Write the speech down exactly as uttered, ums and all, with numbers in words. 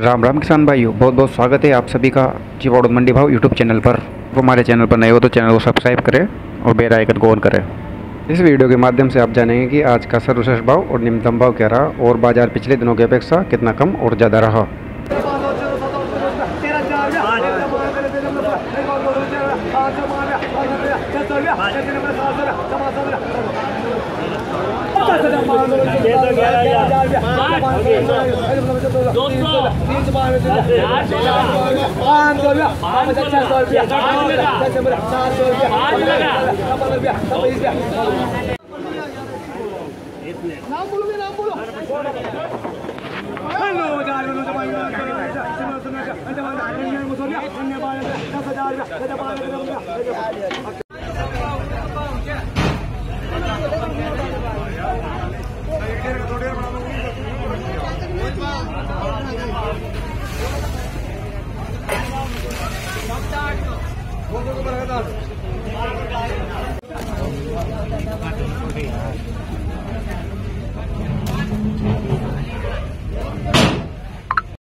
राम राम किसान भाइयों, बहुत बहुत स्वागत है आप सभी का चिपाबड़ौद मंडी भाव यूट्यूब चैनल पर। तो हमारे चैनल पर नए हो तो चैनल को सब्सक्राइब करें और बेल आइकन को ऑन करें। इस वीडियो के माध्यम से आप जानेंगे कि आज का सर्वश्रेष्ठ भाव और निम्नतम भाव क्या रहा और बाजार पिछले दिनों की अपेक्षा कितना कम और ज़्यादा रहा। दो सौ तीस वो तो बराबर